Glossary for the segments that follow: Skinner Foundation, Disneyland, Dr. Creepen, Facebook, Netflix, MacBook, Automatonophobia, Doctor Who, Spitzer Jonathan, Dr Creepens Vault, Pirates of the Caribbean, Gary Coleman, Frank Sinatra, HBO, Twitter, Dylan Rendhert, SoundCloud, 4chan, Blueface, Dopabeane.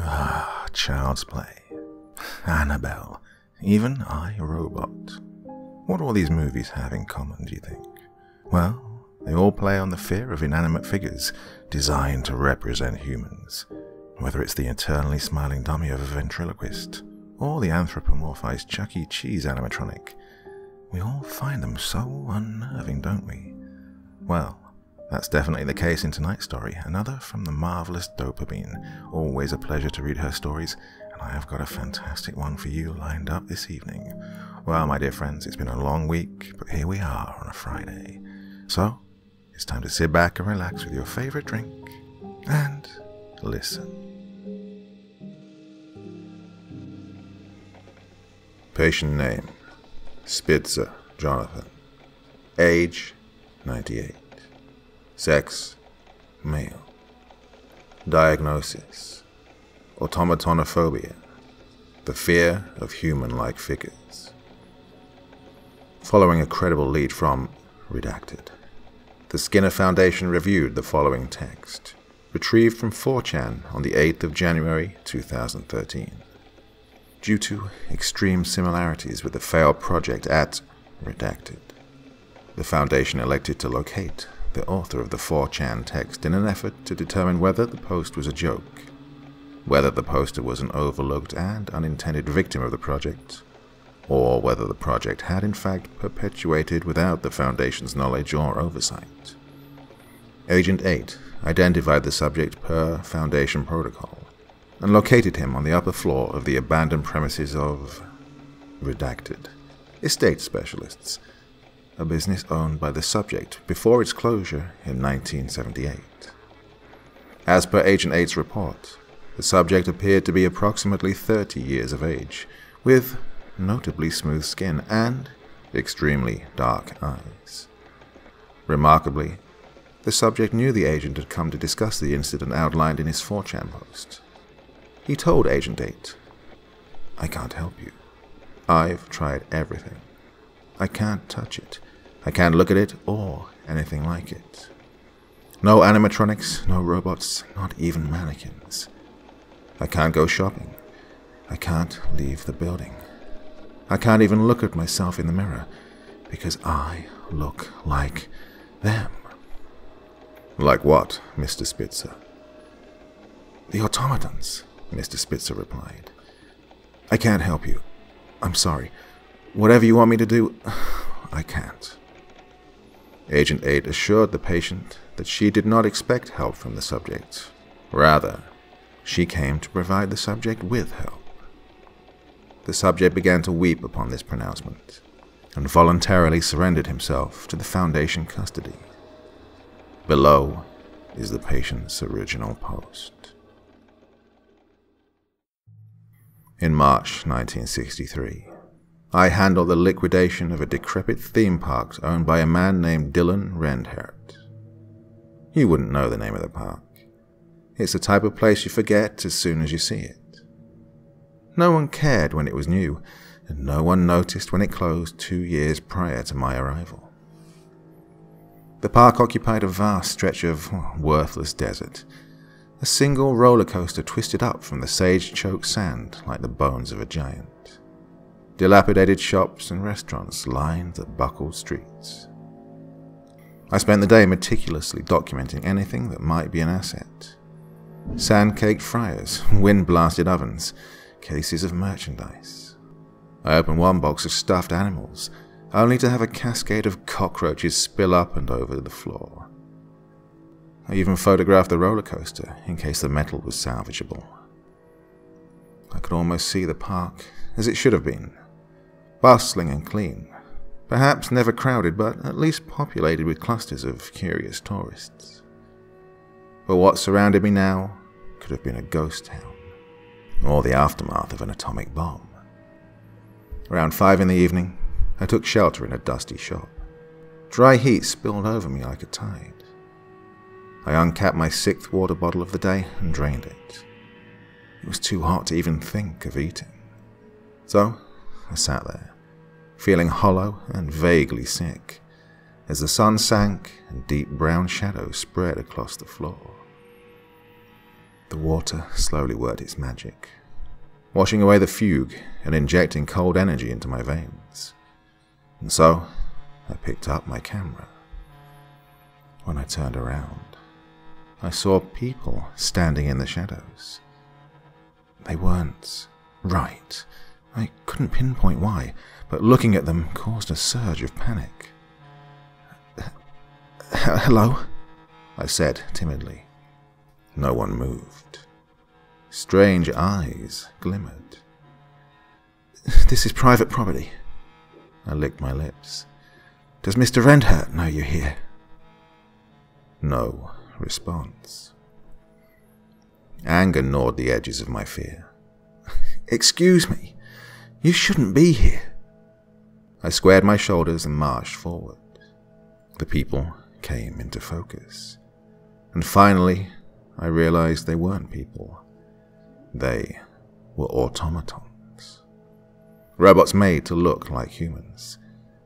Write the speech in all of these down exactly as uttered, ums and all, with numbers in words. Ah, child's play. Annabelle. Even I, Robot. What do all these movies have in common, do you think? Well, they all play on the fear of inanimate figures designed to represent humans. Whether it's the eternally smiling dummy of a ventriloquist, or the anthropomorphized Chuck E. Cheese animatronic, we all find them so unnerving, don't we? Well, that's definitely the case in tonight's story, another from the marvellous Dopabeane. Always a pleasure to read her stories, and I have got a fantastic one for you lined up this evening. Well, my dear friends, it's been a long week, but here we are on a Friday. So, it's time to sit back and relax with your favourite drink, and listen. Patient name, Spitzer Jonathan. Age, ninety-eight. Sex, male. Diagnosis, automatonophobia, the fear of human-like figures. Following a credible lead from Redacted, the Skinner Foundation reviewed the following text, retrieved from four chan on the eighth of January two thousand thirteen. Due to extreme similarities with the failed project at Redacted, the Foundation elected to locate the author of the four chan text in an effort to determine whether the post was a joke, whether the poster was an overlooked and unintended victim of the project, or whether the project had in fact perpetuated without the Foundation's knowledge or oversight. Agent eight identified the subject per Foundation protocol and located him on the upper floor of the abandoned premises of Redacted Estate Specialists, a business owned by the subject before its closure in nineteen seventy-eight. As per Agent eight's report, the subject appeared to be approximately thirty years of age, with notably smooth skin and extremely dark eyes. Remarkably, the subject knew the agent had come to discuss the incident outlined in his four chan post. He told Agent eight, "I can't help you. I've tried everything. I can't touch it. I can't look at it or anything like it. No animatronics, no robots, not even mannequins. I can't go shopping. I can't leave the building. I can't even look at myself in the mirror because I look like them." "Like what, Mister Spitzer?" "The automatons," Mister Spitzer replied. "I can't help you. I'm sorry. Whatever you want me to do, I can't." Agent eight assured the patient that she did not expect help from the subject. Rather, she came to provide the subject with help. The subject began to weep upon this pronouncement and voluntarily surrendered himself to the Foundation custody. Below is the patient's original post. In March nineteen sixty-three, I handled the liquidation of a decrepit theme park owned by a man named Dylan Rendhert. You wouldn't know the name of the park. It's the type of place you forget as soon as you see it. No one cared when it was new, and no one noticed when it closed two years prior to my arrival. The park occupied a vast stretch of worthless desert. A single roller coaster twisted up from the sage-choked sand like the bones of a giant. Dilapidated shops and restaurants lined the buckled streets. I spent the day meticulously documenting anything that might be an asset. Sand-caked fryers, wind-blasted ovens, cases of merchandise. I opened one box of stuffed animals, only to have a cascade of cockroaches spill up and over the floor. I even photographed the roller coaster in case the metal was salvageable. I could almost see the park as it should have been, bustling and clean, perhaps never crowded but at least populated with clusters of curious tourists. But what surrounded me now could have been a ghost town, or the aftermath of an atomic bomb. Around five in the evening, I took shelter in a dusty shop. Dry heat spilled over me like a tide. I uncapped my sixth water bottle of the day and drained it. It was too hot to even think of eating. So I sat there, feeling hollow and vaguely sick, as the sun sank and deep brown shadows spread across the floor. The water slowly worked its magic, washing away the fugue and injecting cold energy into my veins. And so, I picked up my camera. When I turned around, I saw people standing in the shadows. They weren't right. I couldn't pinpoint why, but looking at them caused a surge of panic. "Hello?" I said timidly. No one moved. Strange eyes glimmered. "This is private property." I licked my lips. "Does Mister Rendhert know you're here?" No response. Anger gnawed the edges of my fear. "Excuse me, you shouldn't be here." I squared my shoulders and marched forward. The people came into focus, and finally I realized they weren't people. They were automatons. Robots made to look like humans.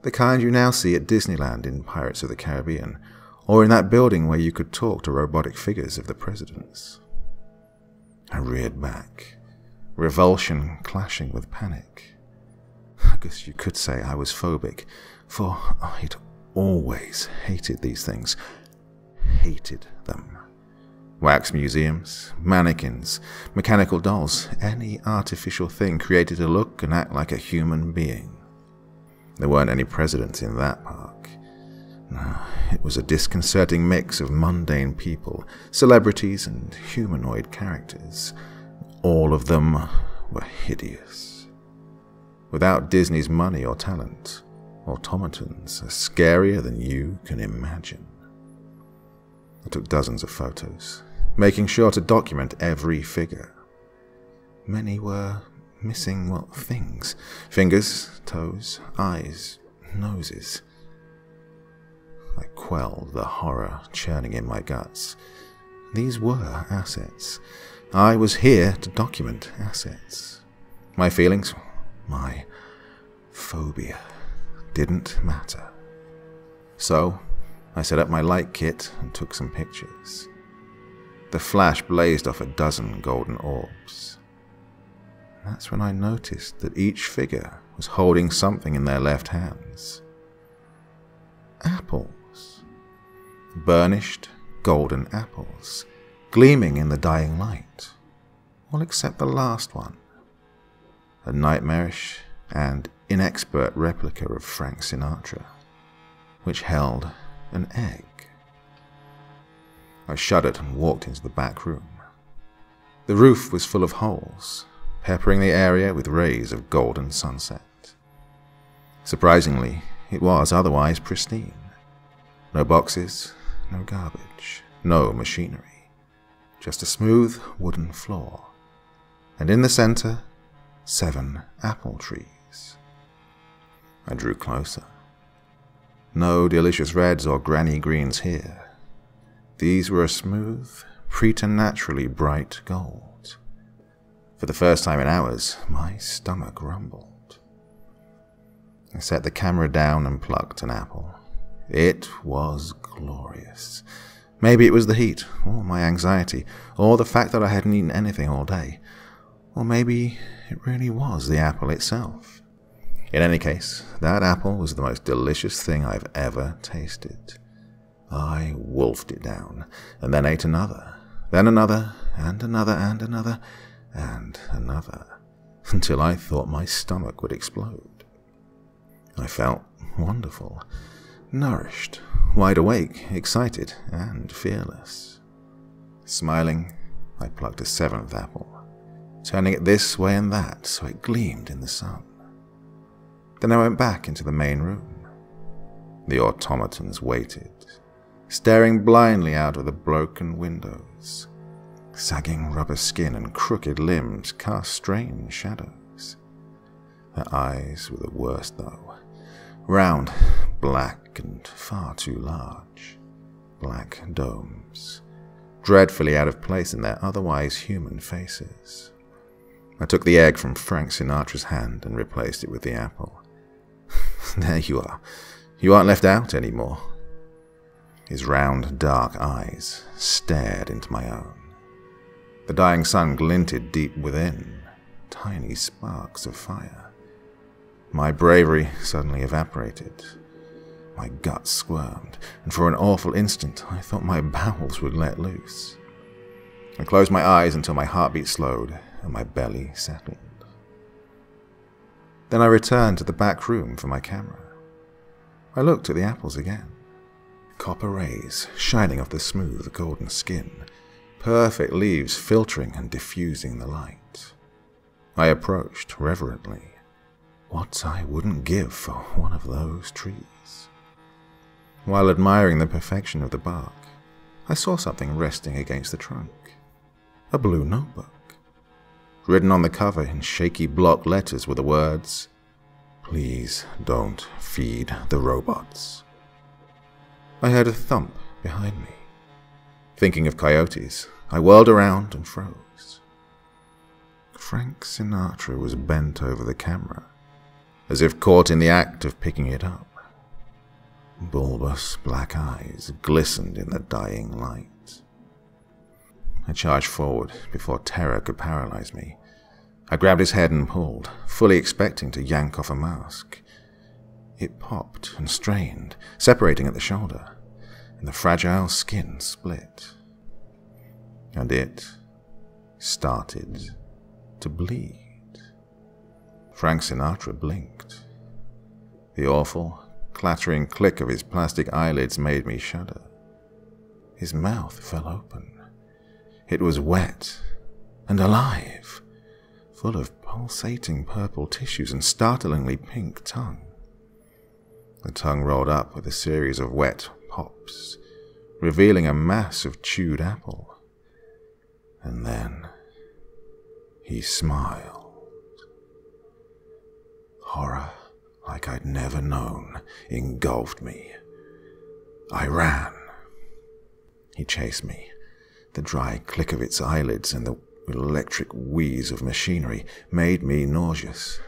The kind you now see at Disneyland in Pirates of the Caribbean, or in that building where you could talk to robotic figures of the presidents. I reared back, revulsion clashing with panic. I guess you could say I was phobic, for I'd always hated these things. Hated them. Wax museums, mannequins, mechanical dolls, any artificial thing created to look and act like a human being. There weren't any presidents in that park. No, it was a disconcerting mix of mundane people, celebrities and humanoid characters. All of them were hideous. Without Disney's money or talent, automatons are scarier than you can imagine. I took dozens of photos, making sure to document every figure. Many were missing, well, things. Fingers, toes, eyes, noses. I quelled the horror churning in my guts. These were assets. I was here to document assets. My feelings, my phobia, didn't matter. So, I set up my light kit and took some pictures. The flash blazed off a dozen golden orbs. That's when I noticed that each figure was holding something in their left hands. Apples. Burnished golden apples, gleaming in the dying light. All except the last one. A nightmarish and inexpert replica of Frank Sinatra, which held an egg. I shuddered and walked into the back room. The roof was full of holes, peppering the area with rays of golden sunset. Surprisingly, it was otherwise pristine. No boxes, no garbage, no machinery. Just a smooth wooden floor. And in the center, seven apple trees. I drew closer. No delicious reds or granny greens here. These were a smooth, preternaturally bright gold. For the first time in hours, my stomach rumbled. I set the camera down and plucked an apple. It was glorious. Maybe it was the heat, or my anxiety, or the fact that I hadn't eaten anything all day. Or maybe it really was the apple itself. In any case, that apple was the most delicious thing I've ever tasted. I wolfed it down, and then ate another, then another, and another, and another, and another, until I thought my stomach would explode. I felt wonderful, nourished, wide awake, excited, and fearless. Smiling, I plucked a seventh apple, turning it this way and that so it gleamed in the sun. Then I went back into the main room. The automatons waited, staring blindly out of the broken windows. Sagging rubber skin and crooked limbs cast strange shadows. Their eyes were the worst, though. Round, black, and far too large. Black domes, dreadfully out of place in their otherwise human faces. I took the egg from Frank Sinatra's hand and replaced it with the apple. "There you are. You aren't left out anymore." His round, dark eyes stared into my own. The dying sun glinted deep within, tiny sparks of fire. My bravery suddenly evaporated. My gut squirmed, and for an awful instant I thought my bowels would let loose. I closed my eyes until my heartbeat slowed and my belly settled. Then I returned to the back room for my camera. I looked at the apples again. Copper rays shining off the smooth golden skin, perfect leaves filtering and diffusing the light. I approached reverently. What I wouldn't give for one of those trees. While admiring the perfection of the bark, I saw something resting against the trunk. A blue notebook. Written on the cover in shaky block letters were the words, "Please don't feed the robots." I heard a thump behind me. Thinking of coyotes, I whirled around and froze. Frank Sinatra was bent over the camera, as if caught in the act of picking it up. Bulbous black eyes glistened in the dying light. I charged forward before terror could paralyze me. I grabbed his head and pulled, fully expecting to yank off a mask. It popped and strained, separating at the shoulder, and the fragile skin split. And it started to bleed. Frank Sinatra blinked. The awful, clattering click of his plastic eyelids made me shudder. His mouth fell open. It was wet and alive, full of pulsating purple tissues and startlingly pink tongue. The tongue rolled up with a series of wet pops, revealing a mass of chewed apple. And then he smiled. Horror, like I'd never known, engulfed me. I ran. He chased me. The dry click of its eyelids and the electric wheeze of machinery made me nauseous.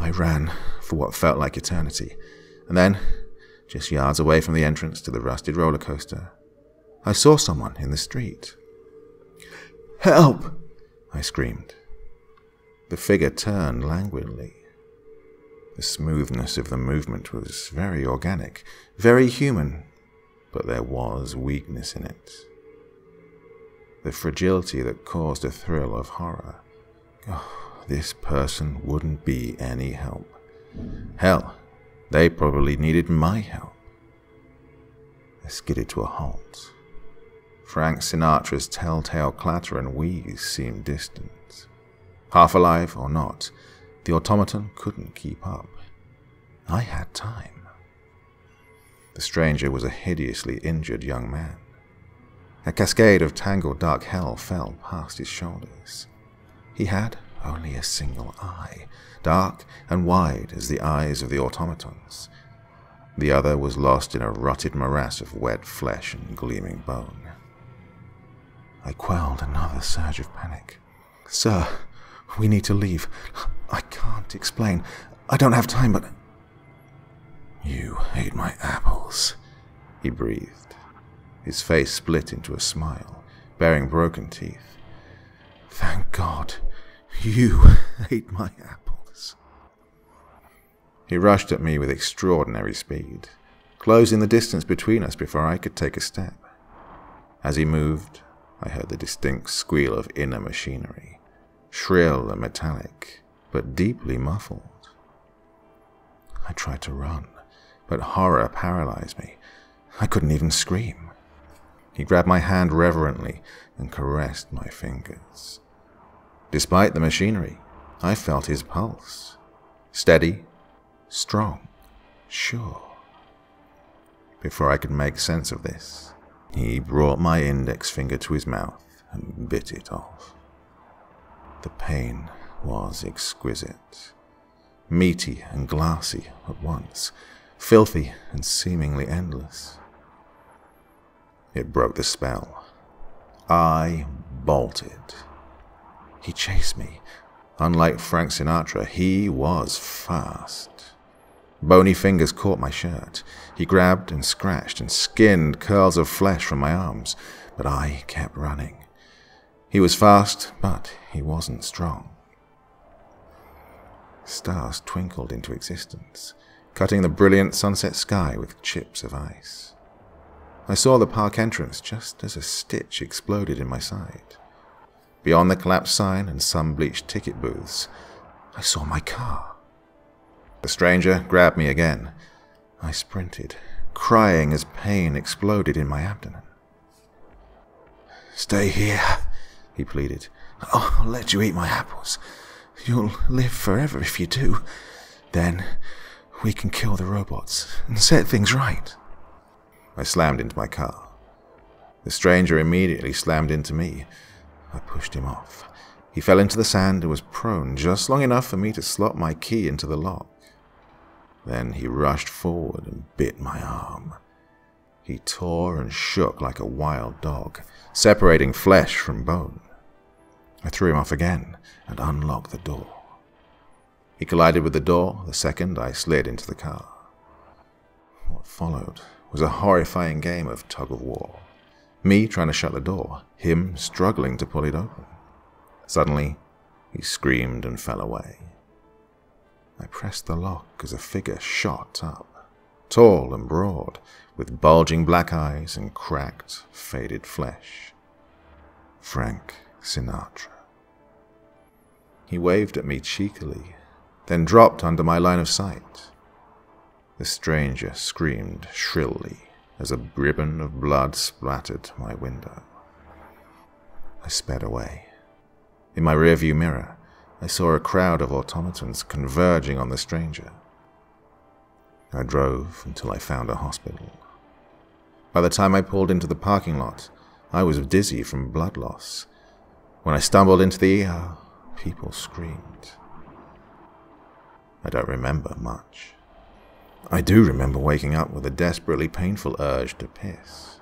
I ran for what felt like eternity, and then, just yards away from the entrance to the rusted roller coaster, I saw someone in the street. "Help!" I screamed. The figure turned languidly. The smoothness of the movement was very organic, very human, but there was weakness in it. The fragility that caused a thrill of horror. Oh, this person wouldn't be any help. Hell, they probably needed my help. I skidded to a halt. Frank Sinatra's telltale clatter and wheeze seemed distant. Half alive or not, the automaton couldn't keep up. I had time. The stranger was a hideously injured young man. A cascade of tangled dark hell fell past his shoulders. He had only a single eye, dark and wide as the eyes of the automatons. The other was lost in a rotted morass of wet flesh and gleaming bone. I quelled another surge of panic. "Sir, we need to leave. I can't explain. I don't have time, but..." "You ate my apples," he breathed. His face split into a smile, bearing broken teeth. "Thank God, you ate my apples." He rushed at me with extraordinary speed, closing the distance between us before I could take a step. As he moved, I heard the distinct squeal of inner machinery, shrill and metallic, but deeply muffled. I tried to run, but horror paralyzed me. I couldn't even scream. He grabbed my hand reverently and caressed my fingers. Despite the machinery, I felt his pulse. Steady, strong, sure. Before I could make sense of this, he brought my index finger to his mouth and bit it off. The pain was exquisite, meaty and glassy at once, filthy and seemingly endless. It broke the spell. I bolted. He chased me. Unlike Frank Sinatra, he was fast. Bony fingers caught my shirt. He grabbed and scratched and skinned curls of flesh from my arms, but I kept running. He was fast, but he wasn't strong. Stars twinkled into existence, cutting the brilliant sunset sky with chips of ice. I saw the park entrance just as a stitch exploded in my side. Beyond the collapsed sign and sun-bleached ticket booths, I saw my car. The stranger grabbed me again. I sprinted, crying as pain exploded in my abdomen. "Stay here," he pleaded. "I'll let you eat my apples. You'll live forever if you do. Then we can kill the robots and set things right." I slammed into my car. The stranger immediately slammed into me. I pushed him off. He fell into the sand and was prone just long enough for me to slot my key into the lock. Then he rushed forward and bit my arm. He tore and shook like a wild dog, separating flesh from bone. I threw him off again and unlocked the door. He collided with the door the second I slid into the car. What followed was a horrifying game of tug-of-war. Me trying to shut the door, him struggling to pull it open. Suddenly, he screamed and fell away. I pressed the lock as a figure shot up, tall and broad, with bulging black eyes and cracked, faded flesh. Frank Sinatra. He waved at me cheekily, then dropped under my line of sight. The stranger screamed shrilly as a ribbon of blood splattered my window. I sped away. In my rearview mirror, I saw a crowd of automatons converging on the stranger. I drove until I found a hospital. By the time I pulled into the parking lot, I was dizzy from blood loss. When I stumbled into the E R, people screamed. I don't remember much. I do remember waking up with a desperately painful urge to piss.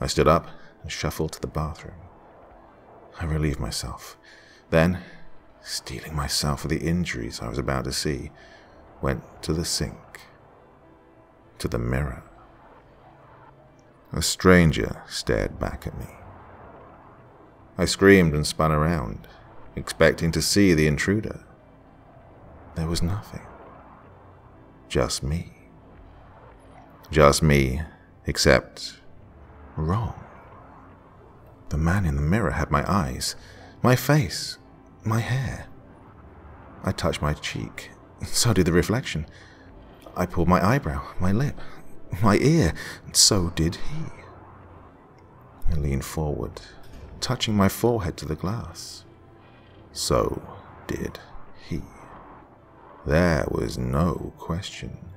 I stood up and shuffled to the bathroom. I relieved myself. Then, steeling myself for the injuries I was about to see, went to the sink, to the mirror. A stranger stared back at me. I screamed and spun around, expecting to see the intruder. There was nothing. Just me. Just me, except wrong. The man in the mirror had my eyes, my face, my hair. I touched my cheek, so did the reflection. I pulled my eyebrow, my lip, my ear, and so did he. I leaned forward, touching my forehead to the glass. So did he. There was no question.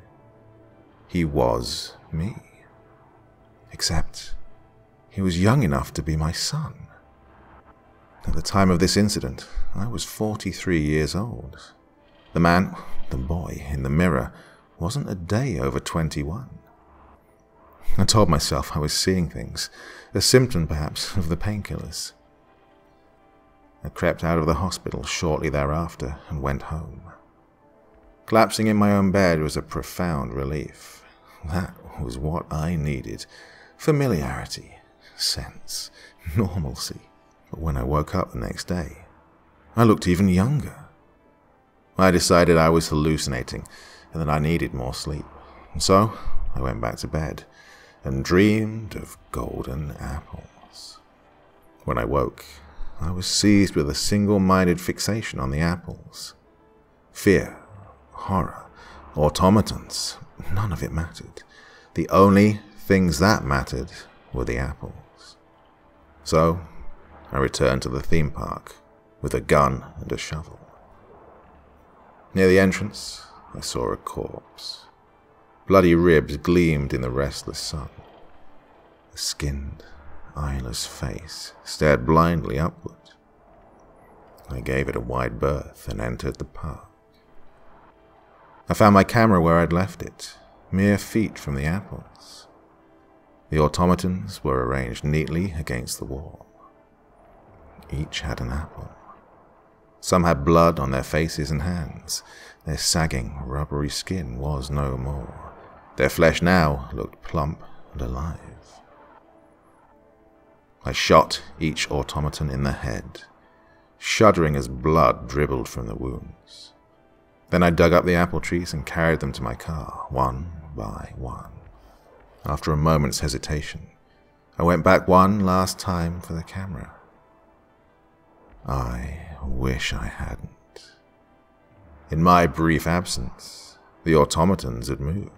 He was me. Except he was young enough to be my son. At the time of this incident, I was forty-three years old. The man, the boy in the mirror, wasn't a day over twenty-one. I told myself I was seeing things, a symptom perhaps of the painkillers. I crept out of the hospital shortly thereafter and went home. Collapsing in my own bed was a profound relief. That was what I needed. Familiarity, sense, normalcy. But when I woke up the next day, I looked even younger. I decided I was hallucinating and that I needed more sleep. And so I went back to bed and dreamed of golden apples. When I woke, I was seized with a single-minded fixation on the apples. Fear, horror, automatons, none of it mattered. The only things that mattered were the apples. So I returned to the theme park with a gun and a shovel. Near the entrance, I saw a corpse. Bloody ribs gleamed in the restless sun. The skinned, eyeless face stared blindly upward. I gave it a wide berth and entered the park. I found my camera where I'd left it, mere feet from the apples. The automatons were arranged neatly against the wall. Each had an apple. Some had blood on their faces and hands. Their sagging, rubbery skin was no more. Their flesh now looked plump and alive. I shot each automaton in the head, shuddering as blood dribbled from the wounds. Then I dug up the apple trees and carried them to my car, one by one. After a moment's hesitation, I went back one last time for the camera. I wish I hadn't. In my brief absence, the automatons had moved.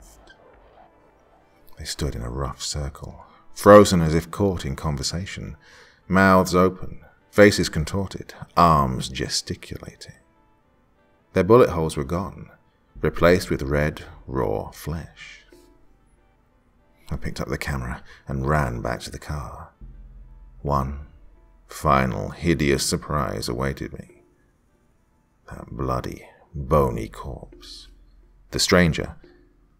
They stood in a rough circle, frozen as if caught in conversation, mouths open, faces contorted, arms gesticulating. Their bullet holes were gone, replaced with red, raw flesh. I picked up the camera and ran back to the car. One final hideous surprise awaited me. That bloody, bony corpse. The stranger,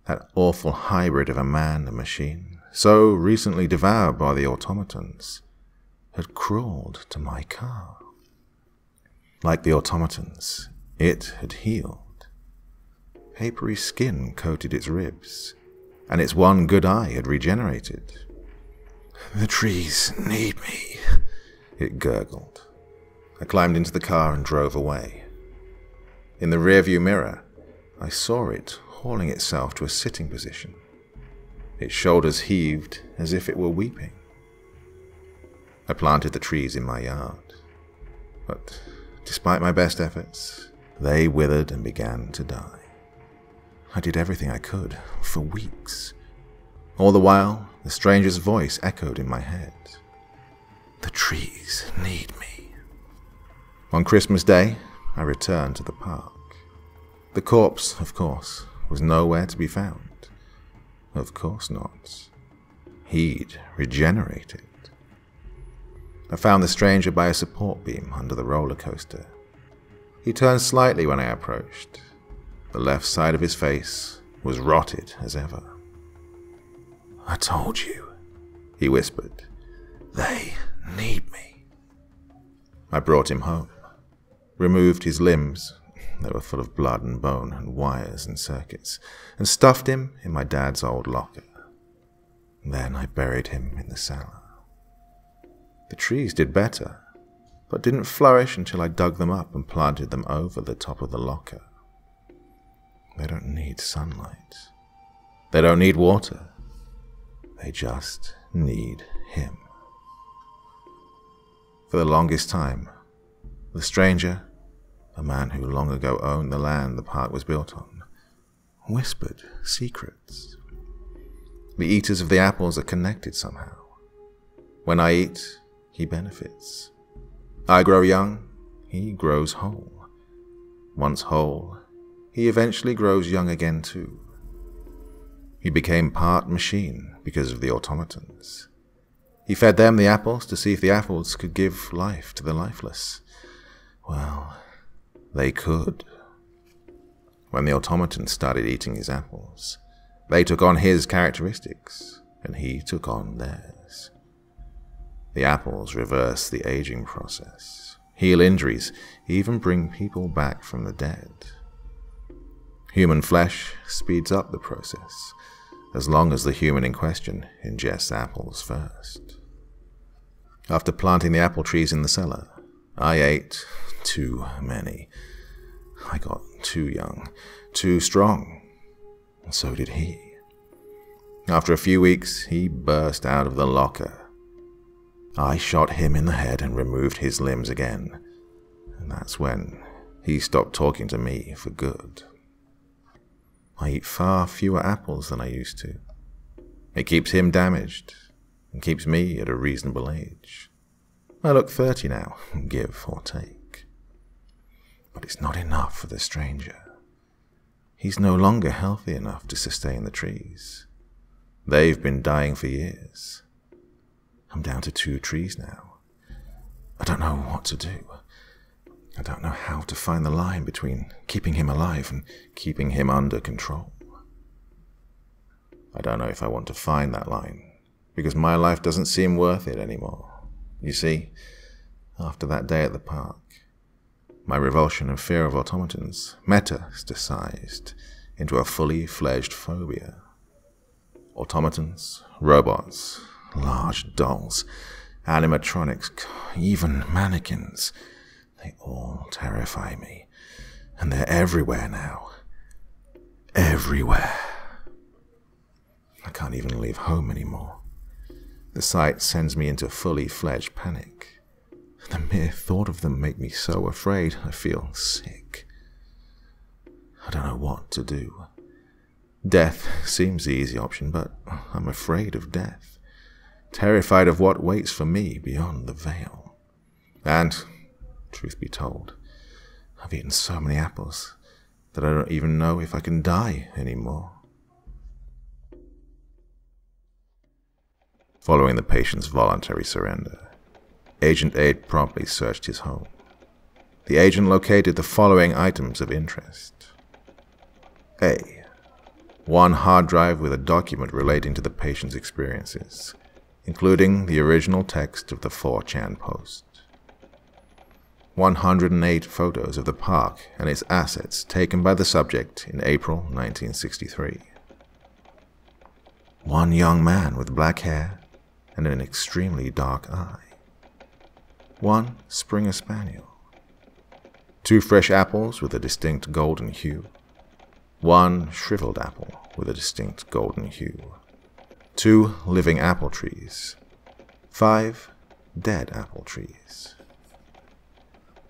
that awful hybrid of a man and machine, so recently devoured by the automatons, had crawled to my car. Like the automatons, it had healed. Papery skin coated its ribs, and its one good eye had regenerated. "The trees need me," it gurgled. I climbed into the car and drove away. In the rearview mirror, I saw it hauling itself to a sitting position. Its shoulders heaved as if it were weeping. I planted the trees in my yard, but despite my best efforts, they withered and began to die. I did everything I could for weeks. All the while, the stranger's voice echoed in my head. "The trees need me." On Christmas Day, I returned to the park. The corpse, of course, was nowhere to be found. Of course not. He'd regenerated. I found the stranger by a support beam under the roller coaster. He turned slightly when I approached. The left side of his face was rotted as ever. "I told you," he whispered. "They need me." I brought him home, removed his limbs, they were full of blood and bone and wires and circuits, and stuffed him in my dad's old locker. Then I buried him in the cellar. The trees did better, but didn't flourish until I dug them up and planted them over the top of the locker. They don't need sunlight. They don't need water. They just need him. For the longest time, the stranger, a man who long ago owned the land the park was built on, whispered secrets. The eaters of the apples are connected somehow. When I eat, he benefits. I grow young, he grows whole. Once whole, he eventually grows young again too. He became part machine because of the automatons. He fed them the apples to see if the apples could give life to the lifeless. Well, they could. When the automaton started eating his apples, they took on his characteristics, and he took on theirs. The apples reverse the aging process, heal injuries, even bring people back from the dead. Human flesh speeds up the process, as long as the human in question ingests apples first. After planting the apple trees in the cellar, I ate too many. I got too young, too strong, and so did he. After a few weeks, he burst out of the locker. I shot him in the head and removed his limbs again, and that's when he stopped talking to me for good. I eat far fewer apples than I used to. It keeps him damaged, and keeps me at a reasonable age. I look thirty now, give or take. But it's not enough for the stranger. He's no longer healthy enough to sustain the trees. They've been dying for years. I'm down to two trees now. I don't know what to do. I don't know how to find the line between keeping him alive and keeping him under control. I don't know if I want to find that line, because my life doesn't seem worth it anymore. You see, after that day at the park, my revulsion and fear of automatons metastasized into a fully fledged phobia. Automatons, robots, large dolls, animatronics, even mannequins. They all terrify me. And they're everywhere now. Everywhere. I can't even leave home anymore. The sight sends me into fully fledged panic. The mere thought of them makes me so afraid I feel sick. I don't know what to do. Death seems the easy option, but I'm afraid of death. Terrified of what waits for me beyond the veil. And, truth be told, I've eaten so many apples that I don't even know if I can die anymore. Following the patient's voluntary surrender, Agent A promptly searched his home. The agent located the following items of interest. A. One hard drive with a document relating to the patient's experiences, including the original text of the four chan post. one hundred eight photos of the park and its assets taken by the subject in April nineteen sixty-three. One young man with black hair and an extremely dark eye. One Springer Spaniel. Two fresh apples with a distinct golden hue. One shriveled apple with a distinct golden hue. Two living apple trees. Five dead apple trees.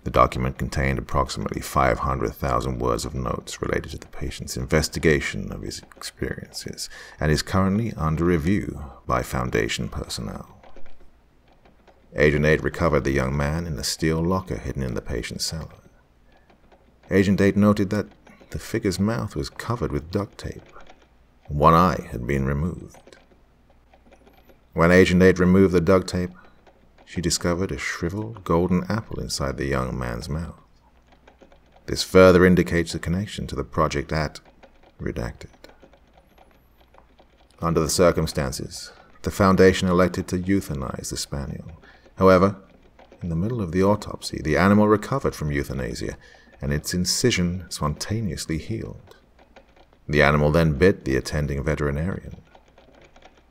The document contained approximately five hundred thousand words of notes related to the patient's investigation of his experiences and is currently under review by Foundation personnel. Agent eight recovered the young man in a steel locker hidden in the patient's cellar. Agent eight noted that the figure's mouth was covered with duct tape. One eye had been removed. When Agent eight removed the duct tape, she discovered a shriveled golden apple inside the young man's mouth. This further indicates the connection to the project at Redacted. Under the circumstances, the Foundation elected to euthanize the spaniel. However, in the middle of the autopsy, the animal recovered from euthanasia, and its incision spontaneously healed. The animal then bit the attending veterinarian.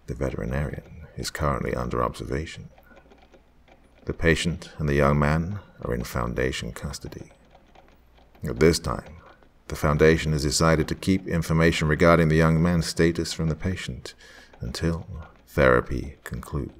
The veterinarian is currently under observation. The patient and the young man are in Foundation custody. At this time, the Foundation has decided to keep information regarding the young man's status from the patient until therapy concludes.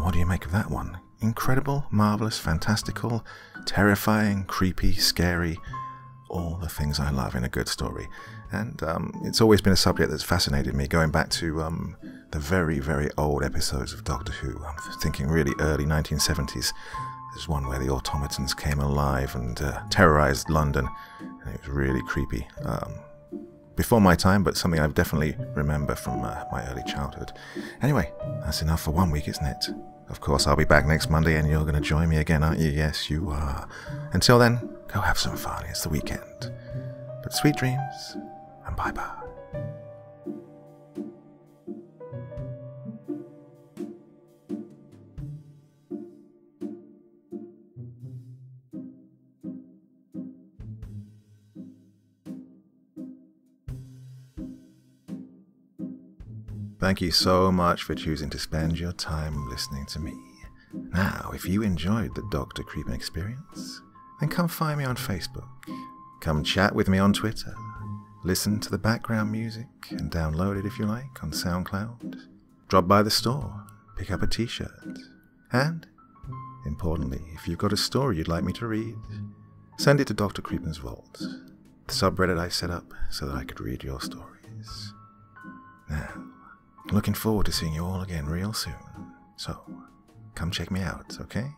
What do you make of that one? Incredible, marvelous, fantastical, terrifying, creepy, scary, all the things I love in a good story. And um, it's always been a subject that's fascinated me, going back to um, the very, very old episodes of Doctor Who. I'm thinking really early nineteen seventies. There's one where the automatons came alive and uh, terrorized London, and it was really creepy. Um, Before my time, but something I definitely remember from uh, my early childhood. Anyway, that's enough for one week, isn't it? Of course, I'll be back next Monday, and you're going to join me again, aren't you? Yes, you are. Until then, go have some fun. It's the weekend. But sweet dreams, and bye-bye. Thank you so much for choosing to spend your time listening to me. Now, if you enjoyed the Doctor Creepen experience, then come find me on Facebook. Come chat with me on Twitter. Listen to the background music and download it if you like on SoundCloud. Drop by the store, pick up a t-shirt. And, importantly, if you've got a story you'd like me to read, send it to Doctor Creepen's Vault, the subreddit I set up so that I could read your stories. Now, looking forward to seeing you all again real soon, so come check me out, okay?